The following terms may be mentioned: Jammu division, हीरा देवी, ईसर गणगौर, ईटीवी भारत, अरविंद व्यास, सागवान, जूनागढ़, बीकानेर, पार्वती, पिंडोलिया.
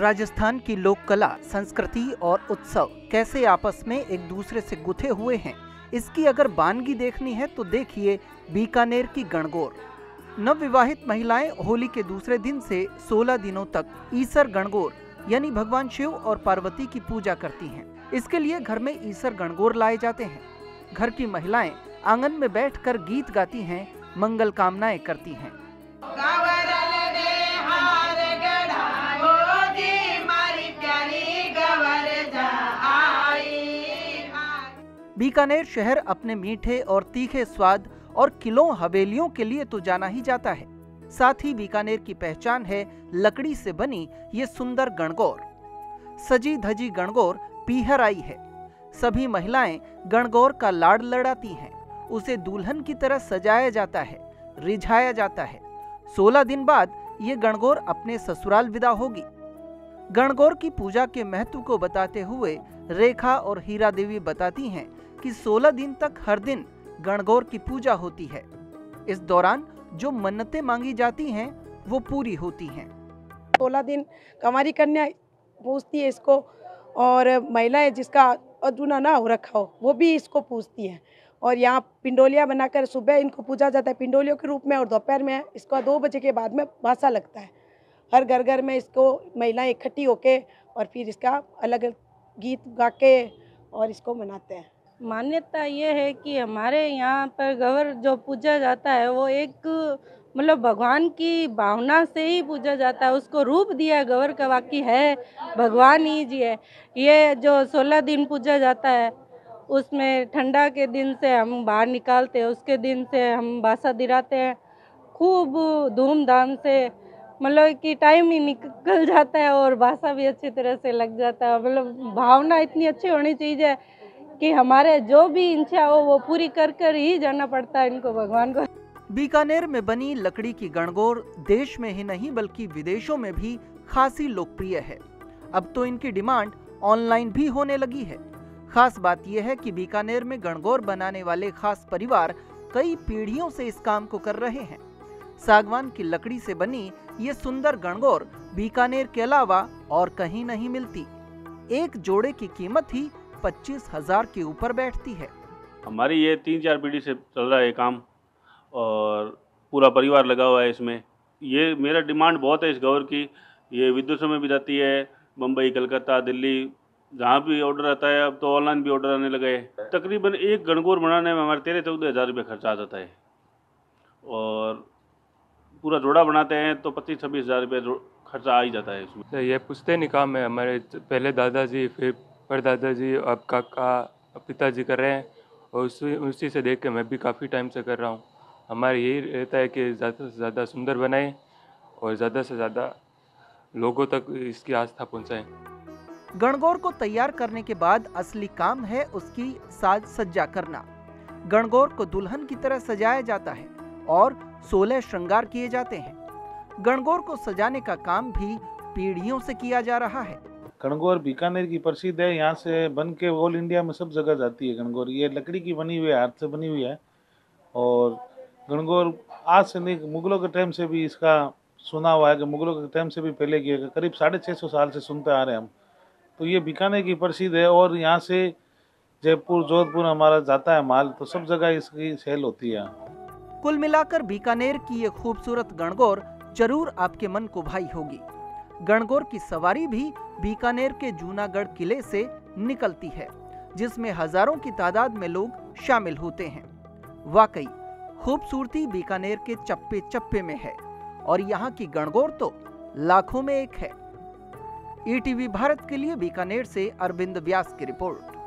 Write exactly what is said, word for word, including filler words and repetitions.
राजस्थान की लोक कला, संस्कृति और उत्सव कैसे आपस में एक दूसरे से गुथे हुए हैं, इसकी अगर बानगी देखनी है तो देखिए बीकानेर की गणगौर। नवविवाहित महिलाएं होली के दूसरे दिन से सोलह दिनों तक ईसर गणगौर यानी भगवान शिव और पार्वती की पूजा करती हैं। इसके लिए घर में ईसर गणगौर लाए जाते हैं। घर की महिलाएं आंगन में बैठकर गीत गाती हैं, मंगल कामनाएं करती हैं। बीकानेर शहर अपने मीठे और तीखे स्वाद और किलों हवेलियों के लिए तो जाना ही जाता है, साथ ही बीकानेर की पहचान है लकड़ी से बनी ये सुंदर गणगौर। सजी धजी गणगौर पीहर आई है। सभी महिलाएं गणगौर का लाड़ लड़ाती हैं, उसे दुल्हन की तरह सजाया जाता है, रिझाया जाता है। सोलह दिन बाद ये गणगौर अपने ससुराल विदा होगी। गणगौर की पूजा के महत्व को बताते हुए रेखा और हीरा देवी बताती हैं कि सोलह दिन तक हर दिन गणगौर की पूजा होती है। इस दौरान जो मन्नतें मांगी जाती हैं वो पूरी होती हैं। सोलह दिन हमारी कन्या पूजती है इसको, और महिलाएं जिसका अधूना ना हो रखा हो वो भी इसको पूजती है। और यहाँ पिंडोलिया बनाकर सुबह इनको पूजा जाता है पिंडोलियों के रूप में, और दोपहर में इसको दो बजे के बाद में भाषा लगता है। हर घर घर में इसको महिलाएं इकट्ठी होके और फिर इसका अलग गीत गा के और इसको मनाते हैं। मान्यता ये है कि हमारे यहाँ पर गवर जो पूजा जाता है वो एक मतलब भगवान की भावना से ही पूजा जाता है, उसको रूप दिया गवर का, वाकई है भगवान ही जी है। ये जो सोलह दिन पूजा जाता है उसमें ठंडा के दिन से हम बाहर निकालते हैं, उसके दिन से हम बासा दिराते हैं खूब धूमधाम से, मतलब कि टाइम ही निकल जाता है और भाषा भी अच्छी तरह से लग जाता है। मतलब भावना इतनी अच्छी होनी चाहिए कि हमारे जो भी इच्छा हो वो पूरी कर कर ही जाना पड़ता है इनको, भगवान को। बीकानेर में बनी लकड़ी की गणगौर देश में ही नहीं बल्कि विदेशों में भी खासी लोकप्रिय है। अब तो इनकी डिमांड ऑनलाइन भी होने लगी है। खास बात यह है कि बीकानेर में गणगौर बनाने वाले खास परिवार कई पीढ़ियों से इस काम को कर रहे हैं। सागवान की लकड़ी से बनी ये सुंदर गणगौर बीकानेर के अलावा और कहीं नहीं मिलती। एक जोड़े की कीमत ही पच्चीस हजार के ऊपर बैठती है। हमारी ये तीन चार पीढ़ी से चल रहा है काम और पूरा परिवार लगा हुआ है इसमें। ये मेरा डिमांड बहुत है इस गौर की। ये विदेशों में भी जाती है, मुंबई, कलकत्ता, दिल्ली, जहाँ भी ऑर्डर आता है। अब तो ऑनलाइन भी ऑर्डर आने लगे। तकरीबन एक गणगौर बनाने में हमारे तेरह चौदह हज़ार रुपये खर्चा आ जाता है, और पूरा जोड़ा बनाते हैं तो पच्चीस छब्बीस हज़ार रुपये खर्चा आ ही जाता है इसमें। ये पुश्तैनी काम है हमारे, पहले दादाजी फिर परदादाजी अब काका पिताजी कर रहे हैं, और उसी उसी से देख के मैं भी काफ़ी टाइम से कर रहा हूँ। हमारा यही रहता है कि ज़्यादा से ज़्यादा सुंदर बनाएं और ज़्यादा से ज़्यादा लोगों तक इसकी आस्था पहुँचाएँ। गणगौर को तैयार करने के बाद असली काम है उसकी साज सज्जा करना। गणगौर को दुल्हन की तरह सजाया जाता है और सोलह श्रृंगार किए जाते हैं। गणगौर को सजाने का काम भी पीढ़ियों से किया जा रहा है। गणगौर बीकानेर की प्रसिद्ध है, यहाँ से बन के ऑल इंडिया में सब जगह जाती है गणगौर। ये लकड़ी की बनी हुई, हाथ से बनी हुई है, और गणगौर आज से नहीं मुगलों के टाइम से भी इसका सुना हुआ है कि मुगलों के टाइम से भी पहले किया, करीब साढ़े छः सौ साल से सुनते आ रहे हैं हम। तो ये बीकानेर की प्रसिद्ध है, और यहाँ से जयपुर, जोधपुर हमारा जाता है माल, तो सब जगह इसकी सेल होती है। कुल मिलाकर बीकानेर की ये खूबसूरत गणगौर जरूर आपके मन को भाई होगी। गणगौर की सवारी भी बीकानेर के जूनागढ़ किले से निकलती है, जिसमें हजारों की तादाद में लोग शामिल होते हैं। वाकई खूबसूरती बीकानेर के चप्पे चप्पे में है, और यहाँ की गणगौर तो लाखों में एक है। ई टी वी भारत के लिए बीकानेर से अरविंद व्यास की रिपोर्ट।